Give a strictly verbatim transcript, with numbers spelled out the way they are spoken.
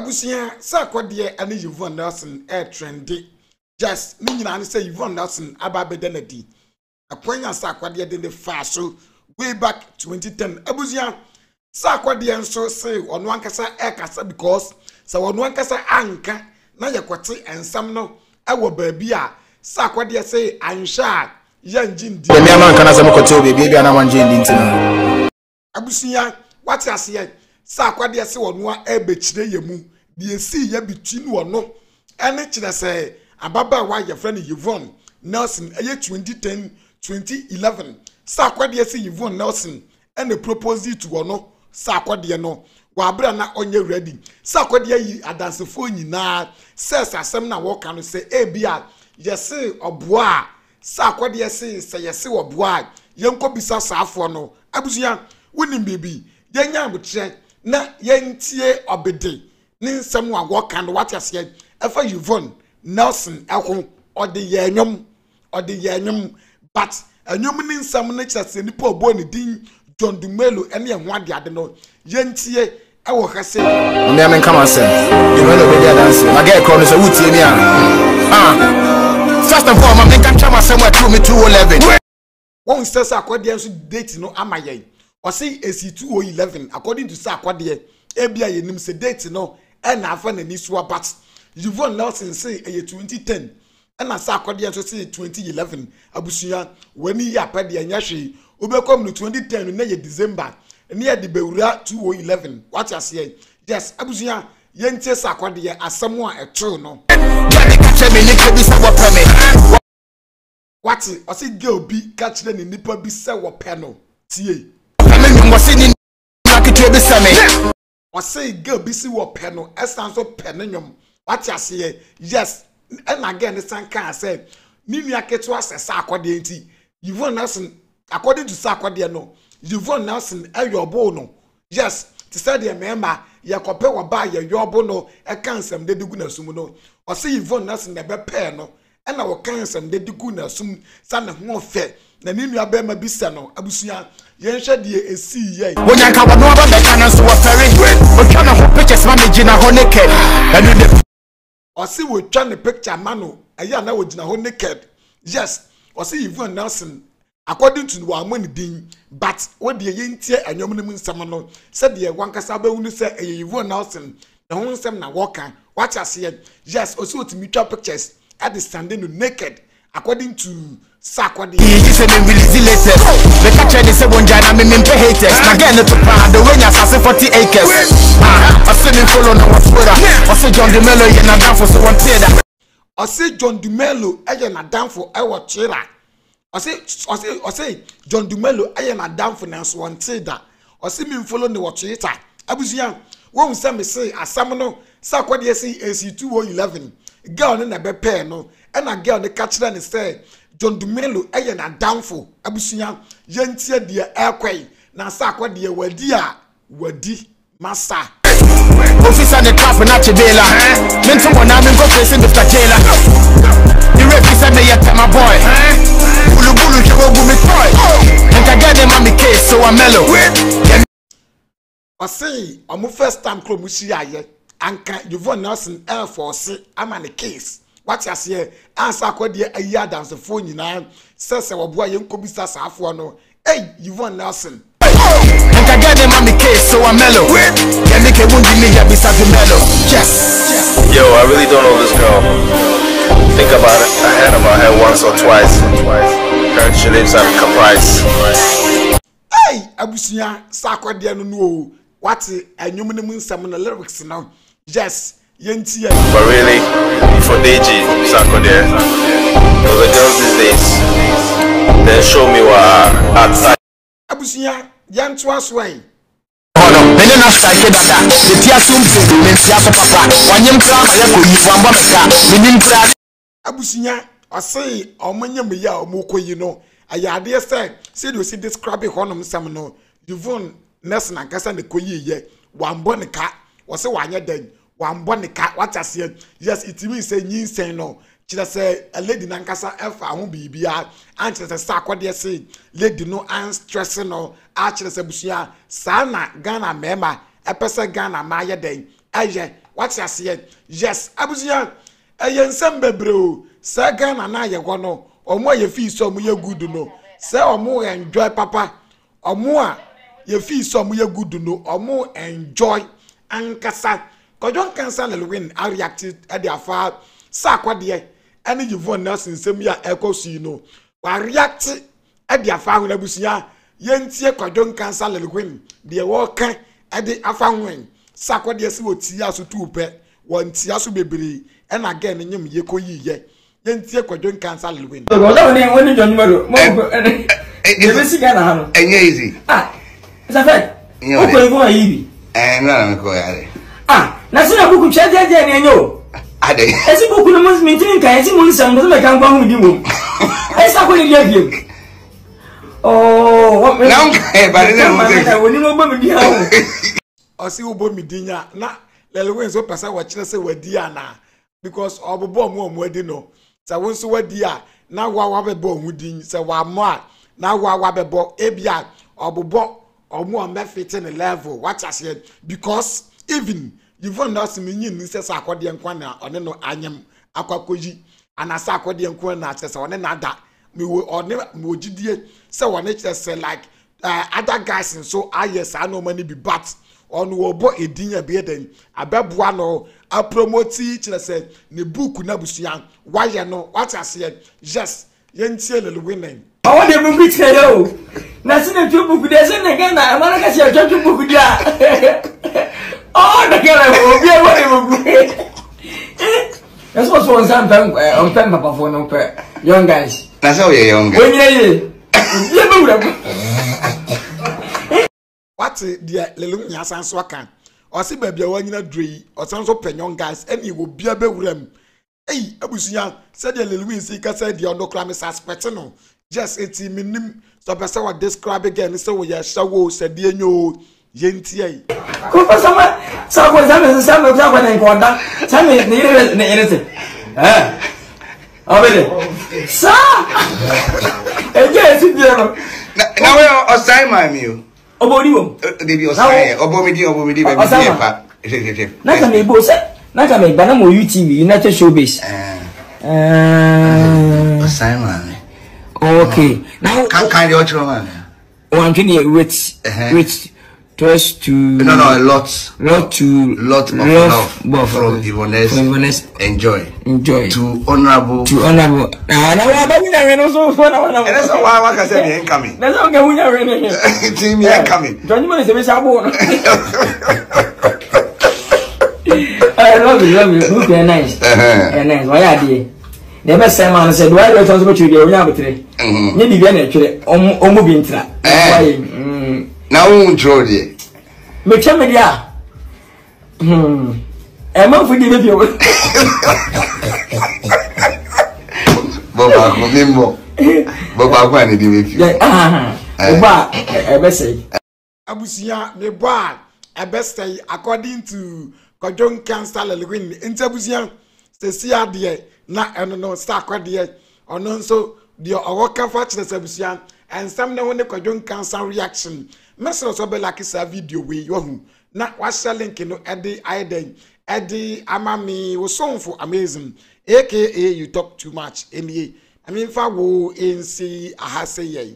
Abusia Sarkodie and Yvonne Nelson air trendy. Just meaning I say Yvonne Nelson about bedenedi. A point on Sarkodie did the fast so way back twenty ten. Abusia Sarkodie and so say on one casa air casa because so on one casa anka na yakwati and some no our baby are Sarkodie say and shark young Jim. The man can ask a motor baby and I want Jim Dinton. Abusia, what I say. Sarkodie se wonwa e bechire yemu de esi ya bitu no no ene kire se ababa wa ye friend Yvonne Nelson eye twenty ten twenty eleven Sarkodie se Yvonne Nelson ene propose to wono Sarkodie no wa bra na onye ready Sarkodie yi adansefo nyina ses asem na wo ka no se e bia ye se oboa Sarkodie se se ye se oboa ye nkobisa saafo no abuzuya woni bibi ye nyambutre na yentie obede ni nsam wa wo kan what ya say efa Yvonne Nelson eho ode ye anyum ode ye anyum but anyum ni nsam na kyase nipa obo ni din John Dumelo ene eho ade ade no yentie ewo hase o me amen kama say Dumelo be dia dance na get crown so wutie ni ah first and foremost me kan try myself through me two eleven won say Sarkodie so date no amaye or say A C two eleven, according to Sarkodie, A B I ye nim se date no, and I found a new but Yvonne Nelson say a twenty ten, and I Sarkodie so say twenty eleven. Abusia, when he appeared the Anyashi, overcome the twenty ten in December, and near the Beura two eleven. What I say, yes, Abusia, Yente Sarkodie as someone a true no. What I say, girl be catch them in nipper be sell panel, T A. Or say, girl, busy war panel, as sounds of penum. What you say, yes, and again, the sun can say, Mimia Ketuas and Sarkodie, Yvonne Nelson, according to Sarkodie, no, Yvonne Nelson, and your bono. Yes, to study a member, your copper will buy your bono, a cancer, and they do good as soon. Or say, Yvonne Nelson, never panel, and our cancer, and they do good as soon, son of more fair. Na nini ya bema bisano abusuya yenhwe die esi ye wonyanka wonu aba mekana so wafere otwa na ho pictures ma megina ho naked enu de osi wotwa ne picture manu eya na wogina ho naked yes osi Yvonne Nelson according to wa amani din but we de ye ntie anyom ne nsam no se de wankasa ba wunu se eye Yvonne Nelson na ho nsam na wokan watch as ye yes osi otimi twa pictures at the standing naked according to Sarkodie, he is an invisibility. The catcher is a one giant, I'm in haters. Again, the way I saw forty acres. I said, I'm following our Twitter. I said, John Dumelo, you're not down for someone theater. I said, John Dumelo, you're not down for our theater. I said, I say, John Dumelo, you're not down for now, one theater. I said, me following the theater. I was young. When some say, I summon Sarkodie A C two eleven. Girl in a bear, no, and a girl the catcher and said, John Dumelo eye na downfall abusuya yentie de airquay na Sarkodie wadi a wadi masa officer the trap na chebela mentum bona men go facing Mister Taylor the represent the yet my boy bulu bulu chego gumi toy and I get them on the case so I'm mellow I say I'm first time club musia ye anka Yvonne Nelson air force am on the case. What you say? Answer Sarkodie a year dance the phone in hand. Says our boy young Kobisa Safuano. Hey, Yvonne Nelson. And I got them on the case, so I'm mellow. Can make a wounded nigga be something mellow. Yes. Yo, I really don't know this girl. Think about it. I had about her once or twice. Her she lives at Caprice. Hey, Abusia, Sarkodie no. What a new minimum summon the lyrics now. Yes. But really, for D G, Sarkodie, for the girls these days, they show me what outside. Abusia, young twice way. Oh no, many of us are here that are the tears soon to be so papa. One young crowd, I go you from Bamaka, meaning crowd. Abusia, I say, or many of you are Moko, you know. I dear said, said you see this crabby honum Samano, Yvonne Nelson and Cassan the Koye, ye, one bonny cat, or so one year dead. One born the cat, what I said, yes, it means a new say no. She said, a lady Nancasa F. I won't be beard, and she said, Sarkodie say, lady no unstressing no, actually, Busia, Sana, Ghana, Mema, a person Ghana, Maya Day, Aja. What's your saying? Yes, Abuzian. A Yensembe bro. Sagana na ye wano. Omo ye fi so mu ye good no. Se omo enjoy papa. Omo a ye fi so mu ye good no. Omo enjoy ankasa. Kojon kansa le win a reacted at the affair. Sarkodie. Any Yvonne Nelson sem ya eko si no. Wa react at the affair na Abuzian. Yentie kojon kansa le win. The walker at the affair. Sarkodie si wotia so tupe won tia so bebere and again nyem ye koyi ye yentie kwadon cancer lewin o da woni woni John Dumelo mo e be siga na hanu enye easy ah isa fe o ko go ayi eh na na ko yare ah na sina buku chaje je ni enyo ade esi buku no mo mintin kan esi mo nsam do me kan gba hu di mo esa ko ni agiem oh now eh ba ni mo te woni mo gba mi di hawo osi obo midinya na lelwen so pesa wa kire se wadi ana because obobo mu omu adi no se won so wadi a na wa wa bebo hu din se wa mo a na wa wa bebo ebia obobo omu o mefite ne level what as here because even Yvonne Nelson nyin ni se Sarkodie nkwa na one no anyem akwakoji ana Sarkodie nkwa na se one na da me one mojidie se one kire se like other guys so ah yes I know money be but on wobo edinya bieden abeboa no a promote kire se ne book na busuan waye no what as here yes yentie le women I want them book here o na se ne book dey se ne Ghana I want to say to book dia oh the Ghana o bi e book that's what so sometimes on time papa phone on pair young guys that's how you young guys when you what the lelunya san so kan o se babia wanyina drei o san so penyon guys eni wo bia bewuram ei abusuya said the lelunya si ka said the odokra me suspect no just eti minim so person wa describe again say we ya shawo said the enyo ye ntia yi ko person ma sa ko sa me sa me sa ko na ko da sa me ni re ni re eh abele sa eje si bi no na we o sai ma mi o obo ni wo baby o sai obo mi di obo mi di baby e pa na ka me bo sai na ka me ba na mo YouTube na che showbiz eh o sai ma mi okay now can can you tell me one thing you wait wait just to no no a lot lot to lot of love, love from Yvonne Nelson enjoy enjoy to honorable to honorable ah na we ba mi na we no so so na na that's why why can say me coming that's why we na we no team me coming don't you know say me sabo I love you love you look very nice eh nice why are they they be say man say do I let us go to the we na betray ni di be na twere omo bi ntra why now we draw there. Me tell me there. Hmm. Am I forgiven you? Baba, come in, Bob. Baba, why did you make you? Ah, Baba, I best say. Abusia, me bad. I best say according to Kojon Cancer Lewin. Interbusia, the C R D A. Na, I don't know. Sarkodie. Or no, so the Oroka Fach the Abusia. And some now when the Kojon Cancer reaction. Message so be like sa video we yohu na washa link no edi iden edi amami wo sonfo amazing aka you talk too much eni I mean fa wo nc ahase ye